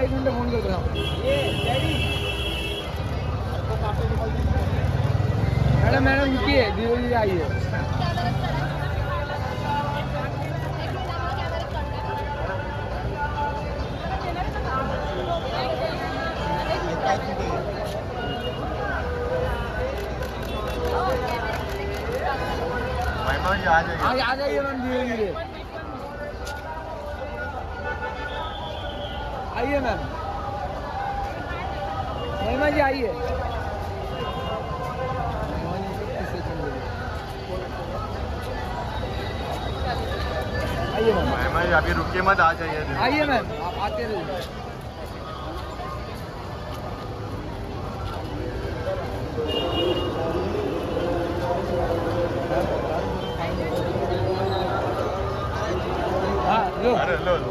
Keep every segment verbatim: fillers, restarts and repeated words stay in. एक घंटे फोन कर रहा हूँ। मैडम मैडम रुकी है, धीरे धीरे आइए। आ जाइए मैम, धीरे धीरे आइए मैम, महिमा जी आइए। आइए मैम, महिमा जी अभी रुकिए मत, आ जाइए। आइए मैम, आप आते रहिए। हाँ लो लो लो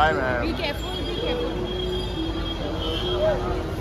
Bye, man. Be careful, be careful.